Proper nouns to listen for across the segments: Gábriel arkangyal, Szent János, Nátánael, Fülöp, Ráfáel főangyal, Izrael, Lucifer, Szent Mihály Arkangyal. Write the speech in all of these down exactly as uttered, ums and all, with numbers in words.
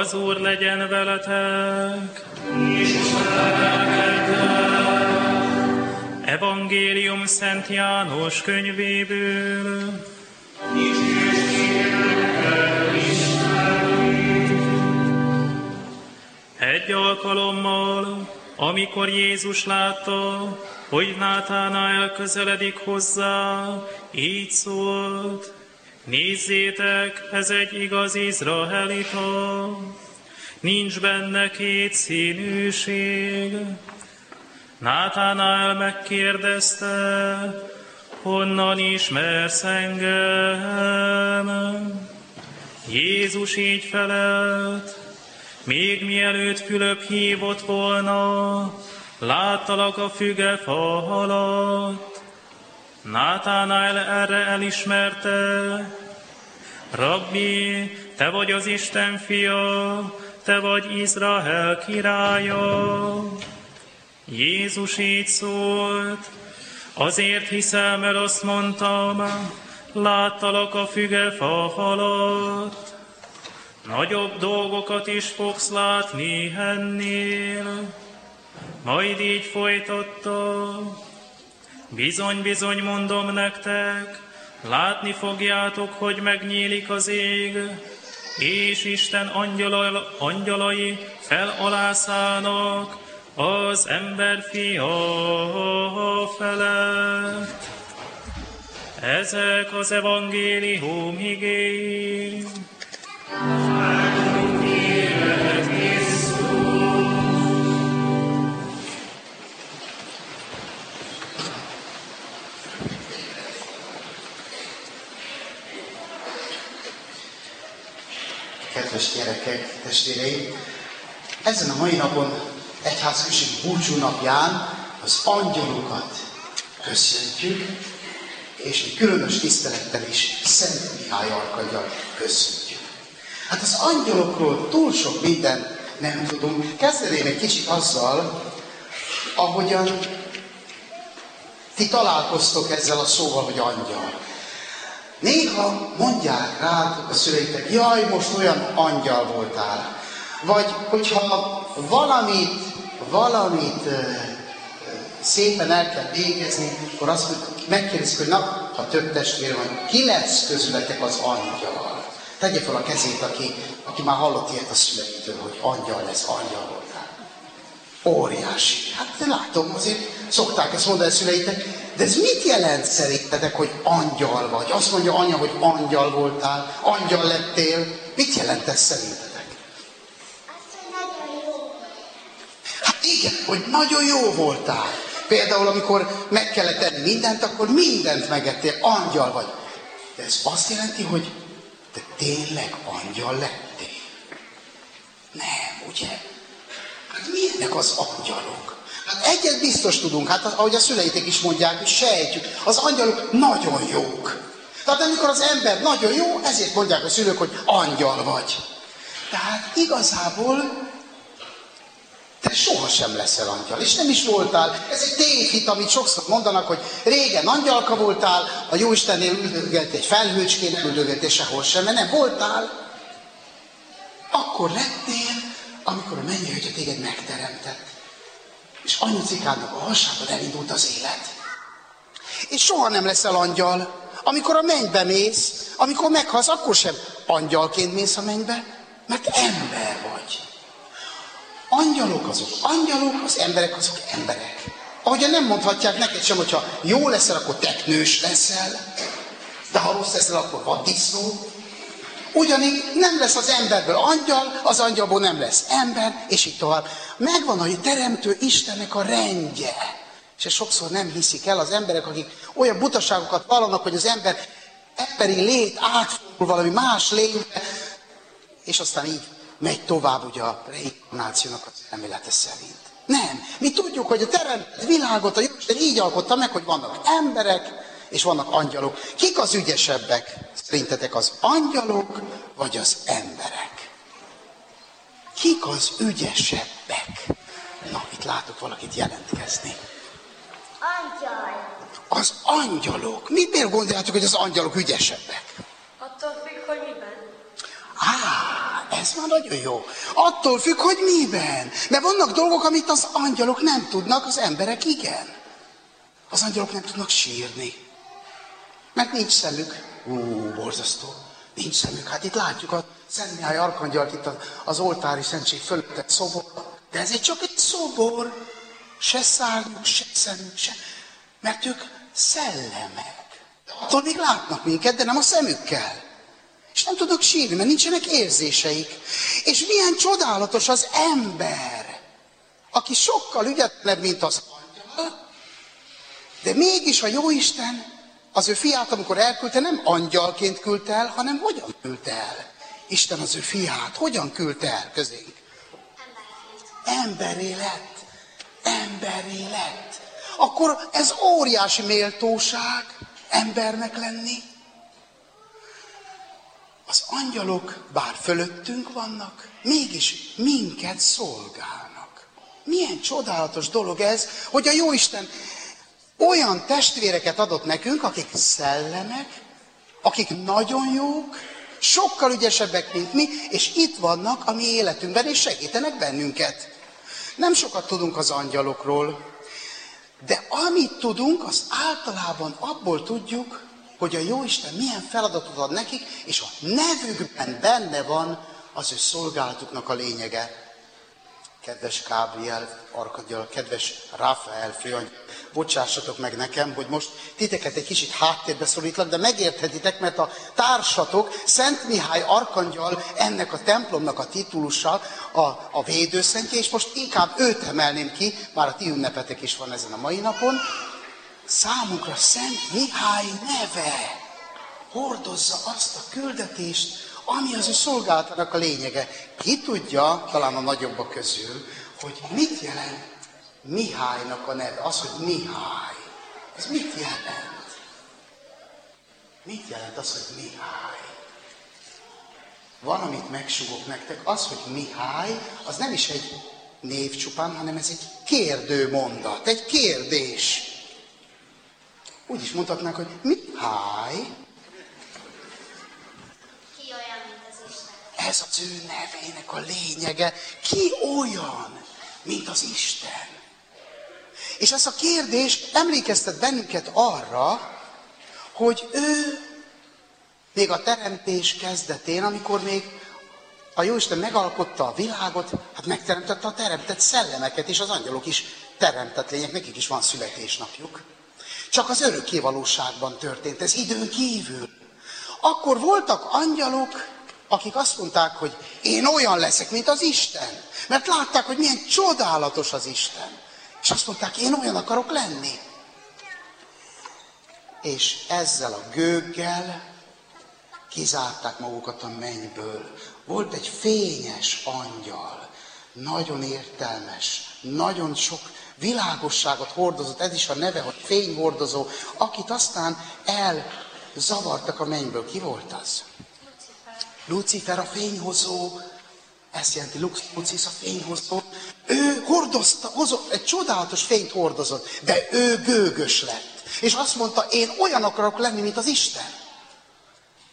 Az Úr legyen veletek. Evangélium Szent János könyvéből. Egy alkalommal, amikor Jézus látta, hogy Nátánael közeledik hozzá, így szólt: nézzétek, ez egy igaz izraelita, nincs benne két színűség. Nátánael megkérdezte: honnan ismersz engem? Jézus így felelt: még mielőtt Fülöp hívott volna, láttalak a fügefa alatt. Nátánael erre elismerte: Rabbi, te vagy az Isten fia, te vagy Izrael királya. Jézus így szólt: azért hiszem, mert azt mondtam, láttalak a fügefa alatt. Nagyobb dolgokat is fogsz látni ennél. Majd így folytatta: bizony-bizony mondom nektek, látni fogjátok, hogy megnyílik az ég, és Isten angyala, angyalai felalászának az ember fia felett. Ezek az evangélium igéi. Kedves gyerekek, testvéreim! Ezen a mai napon, egyházközség búcsú napján az angyalokat köszöntjük, és egy különös tisztelettel is Szent Mihály Arkangyal köszöntjük. Hát az angyalokról túl sok mindent nem tudunk. Kezdeném egy kicsit azzal, ahogyan ti találkoztok ezzel a szóval, hogy angyal. Néha mondják rátok a szüleitek: jaj, most olyan angyal voltál. Vagy hogyha valamit, valamit szépen el kell végezni, akkor azt megkérdezik, hogy na, ha több testvér van, kilenc közületek az angyal. Tegye fel a kezét, aki, aki már hallott ilyet a szüleitől, hogy angyal lesz, angyal voltál. Óriási. Hát látom, azért szokták ezt mondani a szüleitek. De ez mit jelent szerintetek, hogy angyal vagy? Azt mondja anya, hogy angyal voltál, angyal lettél. Mit jelent ez szerintetek? Azt, hogy nagyon jó voltál. Hát igen, hogy nagyon jó voltál. Például, amikor meg kellett tenni mindent, akkor mindent megettél, angyal vagy. De ez azt jelenti, hogy te tényleg angyal lettél. Nem, ugye? Hát milyenek az angyalok? Hát egyet biztos tudunk, hát ahogy a szüleitek is mondják, és sejtjük, az angyalok nagyon jók. Tehát amikor az ember nagyon jó, ezért mondják a szülők, hogy angyal vagy. Tehát igazából te sohasem leszel angyal, és nem is voltál. Ez egy tévhit, amit sokszor mondanak, hogy régen angyalka voltál, a Jóistennél üldögélt egy felhőcskén, nem üldögélt és sehol sem, mert nem voltál. Akkor lettél, amikor a mennyei atya téged megteremtett. És anyucikának a hasában elindult az élet. És soha nem leszel angyal. Amikor a mennybe mész, amikor meghalsz, akkor sem angyalként mész a mennybe, mert ember vagy. Angyalok azok angyalok, az emberek azok emberek. Ahogyan nem mondhatják neked sem, hogyha jó leszel, akkor teknős leszel, de ha rossz leszel, akkor vaddisznó. Ugyanígy nem lesz az emberből angyal, az angyalból nem lesz ember, és így tovább. Megvan a teremtő Istennek a rendje. És ezt sokszor nem hiszik el az emberek, akik olyan butaságokat vallanak, hogy az ember emberi lét átfordul valami más lénybe, és aztán így megy tovább ugye a reinkarnációnak az elmélete szerint. Nem. Mi tudjuk, hogy a teremtett világot a Jóisten így alkotta meg, hogy vannak emberek, és vannak angyalok. Kik az ügyesebbek? Szerintetek az angyalok, vagy az emberek? Kik az ügyesebbek? Na, itt látok valakit jelentkezni. Angyal. Az angyalok. Mi, miért gondoljátok, hogy az angyalok ügyesebbek? Attól függ, hogy miben. Á, ez már nagyon jó. Attól függ, hogy miben. De vannak dolgok, amit az angyalok nem tudnak, az emberek igen. Az angyalok nem tudnak sírni. Mert nincs szemük. Ú, borzasztó. Nincs szemük. Hát itt látjuk a Szent Mihály Arkangyalt, itt az oltári szentség fölött egy szobor. De ez csak egy szobor. Se szárnyuk, se szemük, se... Mert ők szellemek. Attól még látnak minket, de nem a szemükkel. És nem tudnak sírni, mert nincsenek érzéseik. És milyen csodálatos az ember, aki sokkal ügyetlenebb, mint az angyal, de mégis a Jóisten az ő fiát, amikor elküldte, nem angyalként küldte el, hanem hogyan küldte el? Isten az ő fiát hogyan küldte el közénk? Emberré lett. Emberré lett. Akkor ez óriási méltóság, embernek lenni. Az angyalok, bár fölöttünk vannak, mégis minket szolgálnak. Milyen csodálatos dolog ez, hogy a Jóisten olyan testvéreket adott nekünk, akik szellemek, akik nagyon jók, sokkal ügyesebbek, mint mi, és itt vannak a mi életünkben, és segítenek bennünket. Nem sokat tudunk az angyalokról, de amit tudunk, az általában abból tudjuk, hogy a Jóisten milyen feladatot ad nekik, és a nevükben benne van az ő szolgálatuknak a lényege. Kedves Gábriel arkangyal, kedves Ráfáel főangyal, bocsássatok meg nekem, hogy most titeket egy kicsit háttérbe szorítlak, de megérthetitek, mert a társatok Szent Mihály arkangyal ennek a templomnak a titulussal a, a védőszentje, és most inkább őt emelném ki, bár a ti ünnepetek is van ezen a mai napon. Számunkra Szent Mihály neve hordozza azt a küldetést, ami az ő szolgálatának a lényege. Ki tudja, talán a nagyobbak közül, hogy mit jelent Mihálynak a neve, az, hogy Mihály. Ez mit jelent? Mit jelent az, hogy Mihály? Van, amit megsugok nektek, az, hogy Mihály, az nem is egy név csupán, hanem ez egy kérdőmondat, egy kérdés. Úgy is mondhatnánk, hogy Mihály, ez az ő nevének a lényege. Ki olyan, mint az Isten? És ez a kérdés emlékeztet bennünket arra, hogy ő még a teremtés kezdetén, amikor még a Jóisten megalkotta a világot, hát megteremtette a teremtett szellemeket, és az angyalok is teremtett lények, nekik is van születésnapjuk. Csak az örökké valóságban történt, ez időn kívül. Akkor voltak angyalok, akik azt mondták, hogy én olyan leszek, mint az Isten. Mert látták, hogy milyen csodálatos az Isten. És azt mondták, én olyan akarok lenni. És ezzel a gőggel kizárták magukat a mennyből. Volt egy fényes angyal, nagyon értelmes, nagyon sok világosságot hordozott, ez is a neve, hogy fényhordozó, akit aztán elzavartak a mennyből. Ki volt az? Lucifer a fényhozó, ezt jelenti Lucis a fényhozó, ő hordozta, hozott, egy csodálatos fényt hordozott, de ő gőgös lett. És azt mondta, én olyan akarok lenni, mint az Isten.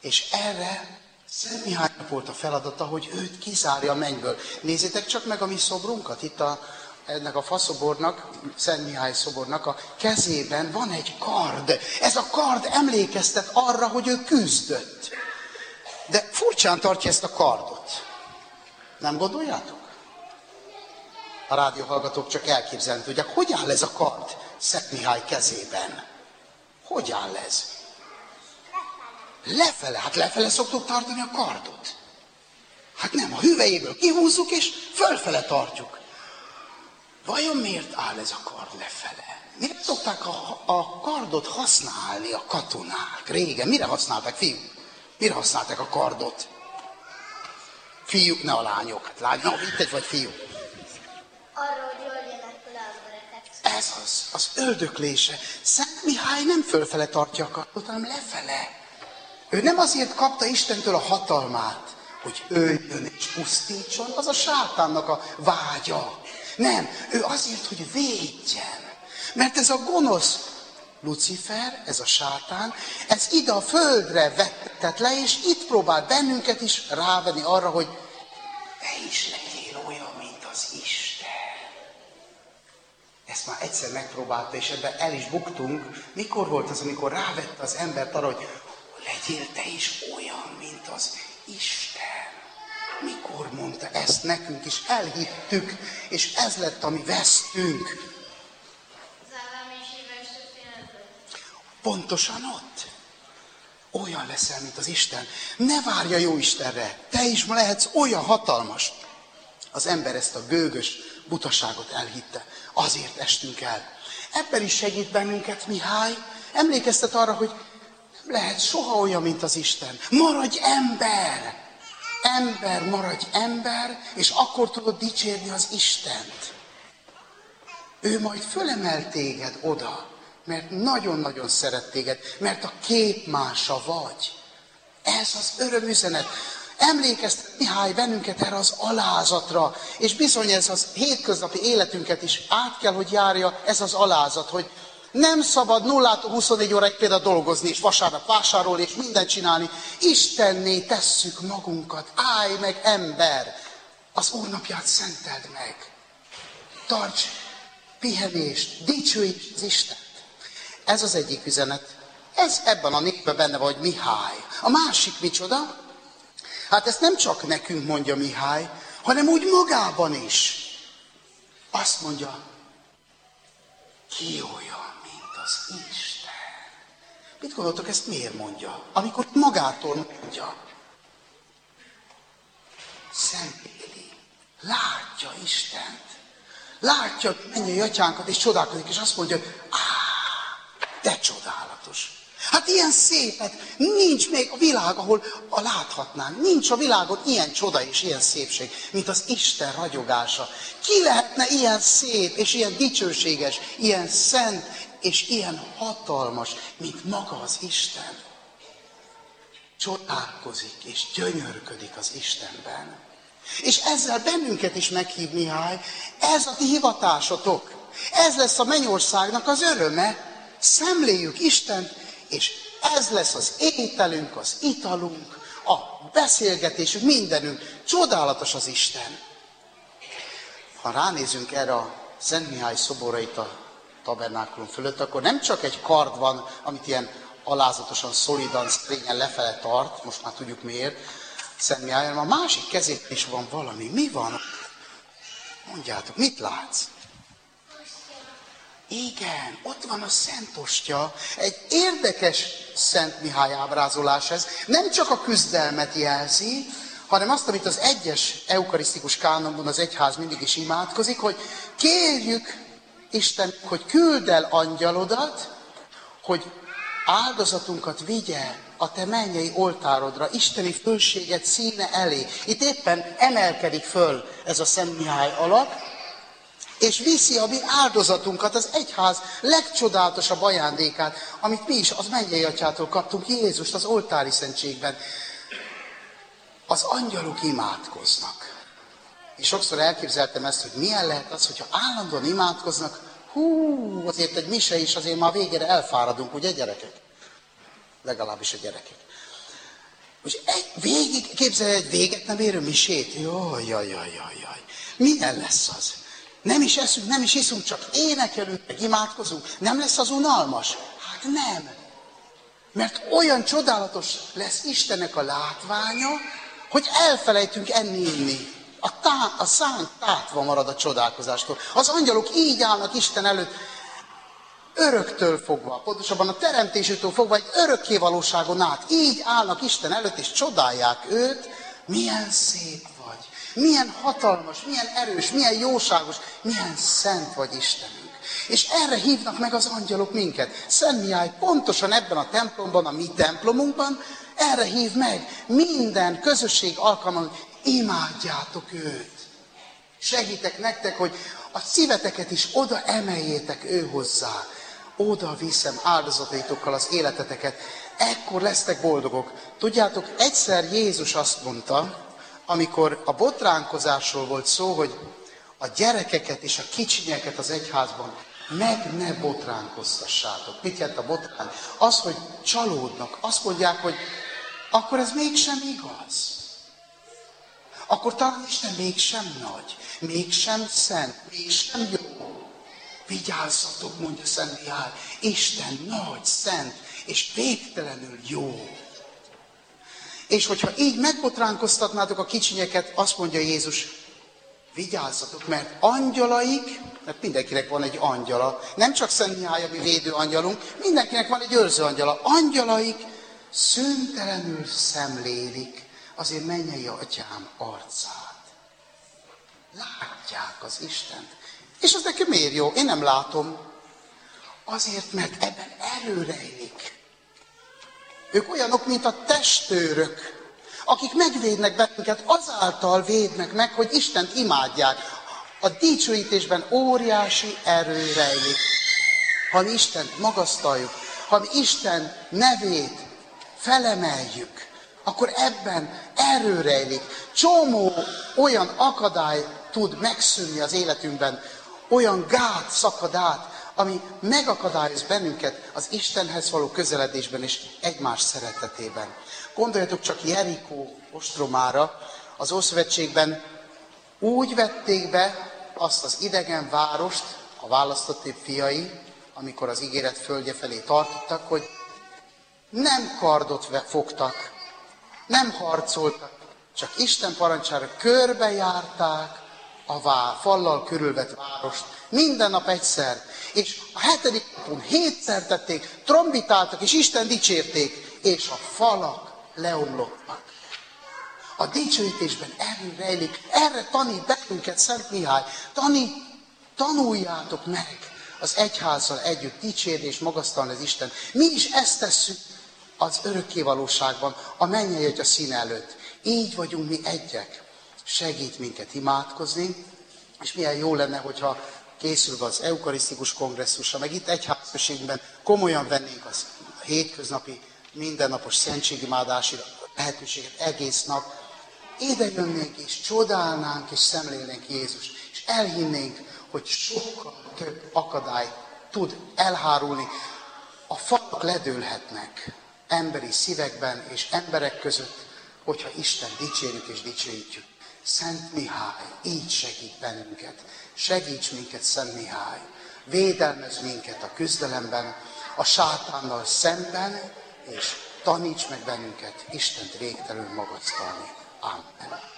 És erre Szent Mihálynak volt a feladata, hogy őt kizárja a mennyből. Nézzétek csak meg a mi szobrunkat, itt a, ennek a faszobornak, Szent Mihály szobornak a kezében van egy kard. Ez a kard emlékeztet arra, hogy ő küzdött. De furcsán tartja ezt a kardot. Nem gondoljátok? A rádióhallgatók csak elképzelni tudják, hogy áll ez a kard Szent Mihály kezében. Hogy áll ez? Lefele. Hát lefele szoktuk tartani a kardot. Hát nem, a hüvelyéből kihúzzuk és fölfele tartjuk. Vajon miért áll ez a kard lefele? Mire szokták a, a kardot használni a katonák? Régen mire használták, fiúk? Mire használták a kardot? Fiúk, ne a lányok. Hát lányok, no, itt egy vagy fiú. Arra, hogy öldjenek le az öreket. Ez az, az öldöklése. Szent Mihály nem fölfele tartja a kardot, hanem lefele. Ő nem azért kapta Istentől a hatalmát, hogy öljön és pusztítson, az a sátánnak a vágya. Nem, ő azért, hogy védjen. Mert ez a gonosz Lucifer, ez a sátán, ez ide a földre vetett le, és itt próbál bennünket is rávenni arra, hogy is legyél olyan, mint az Isten. Ezt már egyszer megpróbálta, és ebben el is buktunk. Mikor volt az, amikor rávette az embert arra, hogy legyél te is olyan, mint az Isten. Mikor mondta ezt nekünk, és elhittük, és ez lett, ami vesztünk. Pontosan ott. Olyan leszel, mint az Isten. Ne várja jó Istenre. Te is lehetsz olyan hatalmas. Az ember ezt a gőgös butaságot elhitte. Azért estünk el. Ebben is segít bennünket Mihály. Emlékeztet arra, hogy nem lehet soha olyan, mint az Isten. Maradj ember! Ember, maradj ember, és akkor tudod dicsérni az Istent. Ő majd fölemel téged oda, mert nagyon-nagyon szeret téged, mert a képmása vagy. Ez az örömüzenet. Emlékeztet Mihály bennünket erre az alázatra, és bizony ez az hétköznapi életünket is át kell, hogy járja ez az alázat, hogy nem szabad nullától huszonnégy óráig például dolgozni, és vasárnap vásárolni, és mindent csinálni. Istenné tesszük magunkat. Állj meg, ember! Az Úr napját szenteld meg. Tarts pihenést, dicsőíts az Istent. Ez az egyik üzenet. Ez ebben a népben benne van, hogy Mihály. A másik micsoda? Hát ezt nem csak nekünk mondja Mihály, hanem úgy magában is. Azt mondja, ki olyan, mint az Isten. Mit gondoltok, ezt miért mondja? Amikor magától mondja. Szemléli, látja Istent. Látja mennyei atyánkat, és csodálkozik, és azt mondja, áh, de csodálatos. Hát ilyen szépet nincs még a világ, ahol a láthatnánk. Nincs a világon ilyen csoda és ilyen szépség, mint az Isten ragyogása. Ki lehetne ilyen szép és ilyen dicsőséges, ilyen szent és ilyen hatalmas, mint maga az Isten? Csodálkozik és gyönyörködik az Istenben. És ezzel bennünket is meghív Mihály, ez a ti hivatásotok. Ez lesz a mennyországnak az öröme. Szemléljük Istent, és ez lesz az ételünk, az italunk, a beszélgetésünk, mindenünk. Csodálatos az Isten. Ha ránézünk erre a Szent Mihály szobora itt a tabernákulum fölött, akkor nem csak egy kard van, amit ilyen alázatosan, szolidan, sztrényen lefele tart, most már tudjuk miért, Szent Mihály, hanem a másik kezében is van valami. Mi van? Mondjátok, mit látsz? Igen, ott van a szentostya, egy érdekes Szent Mihály ábrázolás ez. Nem csak a küzdelmet jelzi, hanem azt, amit az egyes eukarisztikus kánonban az egyház mindig is imádkozik, hogy kérjük Isten, hogy küld el angyalodat, hogy áldozatunkat vigye a te mennyei oltárodra, isteni fölséged színe elé. Itt éppen emelkedik föl ez a Szent Mihály alak, és viszi a mi áldozatunkat, az egyház legcsodálatosabb ajándékát, amit mi is az mennyei atyától kaptunk, Jézust az oltári szentségben. Az angyalok imádkoznak. És sokszor elképzeltem ezt, hogy milyen lehet az, hogyha állandóan imádkoznak, hú, azért egy mise is, azért már végére elfáradunk, ugye gyerekek? Legalábbis a gyerekek. És egy végig képzelj egy véget nem érő misét. Jaj, jaj, jaj, jaj. Milyen lesz az? Nem is eszünk, nem is iszunk, csak énekelünk, meg imádkozunk. Nem lesz az unalmas? Hát nem. Mert olyan csodálatos lesz Istennek a látványa, hogy elfelejtünk enni, inni. A, tá, a szánk tátva marad a csodálkozástól. Az angyalok így állnak Isten előtt, öröktől fogva, pontosabban a teremtésétől fogva, egy örökké valóságon át. Így állnak Isten előtt, és csodálják őt, milyen szép vagy. Milyen hatalmas, milyen erős, milyen jóságos, milyen szent vagy Istenünk. És erre hívnak meg az angyalok minket. Szent Mihály pontosan ebben a templomban, a mi templomunkban, erre hív meg minden közösség alkalmával, hogy imádjátok őt. Segítek nektek, hogy a szíveteket is oda emeljétek ő hozzá. Oda viszem áldozataitokkal az életeteket. Ekkor lesztek boldogok. Tudjátok, egyszer Jézus azt mondta, amikor a botránkozásról volt szó, hogy a gyerekeket és a kicsinyeket az egyházban meg ne botránkoztassátok. Mit jelent a botrán? Az, hogy csalódnak. Azt mondják, hogy akkor ez mégsem igaz. akkor talán Isten mégsem nagy, mégsem szent, mégsem jó. Vigyázzatok, mondja Szent Mihály, Isten nagy, szent és végtelenül jó. És hogyha így megbotránkoztatnátok a kicsinyeket, azt mondja Jézus, vigyázzatok, mert angyalaik, mert mindenkinek van egy angyala, nem csak Szent Mihály, ami védő angyalunk, mindenkinek van egy őrző angyala. Angyalaik szüntelenül szemlélik az én mennyei atyám arcát. Látják az Istent. És az nekem miért jó? Én nem látom. Azért, mert ebben erő rejlik. Ők olyanok, mint a testőrök, akik megvédnek bennünket, azáltal védnek meg, hogy Istent imádják. A dicsőítésben óriási erő rejlik. Ha mi Istent magasztaljuk, ha mi Isten nevét felemeljük, akkor ebben erő rejlik. Csomó olyan akadály tud megszűnni az életünkben, olyan gát szakad át, ami megakadályoz bennünket az Istenhez való közeledésben és egymás szeretetében. Gondoljatok csak Jerikó ostromára, az Ószövetségben úgy vették be azt az idegen várost, a választott fiai, amikor az ígéret földje felé tartottak, hogy nem kardot fogtak, nem harcoltak, csak Isten parancsára körbejárták a vár, fallal körülvett várost, minden nap egyszer, és a hetedik napon hétszer tették, trombitáltak, és Isten dicsérték, és a falak leomlottak. A dicsőítésben erő rejlik, erre tanít bennünket Szent Mihály, tanít, tanuljátok meg az egyházzal együtt dicsérni és magasztalni az Isten. Mi is ezt tesszük az örökkévalóságban, a mennyei atya színe előtt. Így vagyunk mi egyek. Segít minket imádkozni, és milyen jó lenne, hogyha készülve az eukarisztikus kongresszusra, meg itt egyházközségünkben komolyan vennénk az hétköznapi, mindennapos szentségimádási lehetőséget egész nap. Ide jönnénk és csodálnánk és szemlélnénk Jézust, és elhinnénk, hogy sokkal több akadály tud elhárulni. A falak ledőlhetnek emberi szívekben és emberek között, hogyha Isten dicsérjük és dicsőítjük. Szent Mihály, így segít bennünket. Segíts minket, Szent Mihály. Védelmez minket a küzdelemben, a sátánnal szemben, és taníts meg bennünket Istent végtelenül magasztalni. Amen.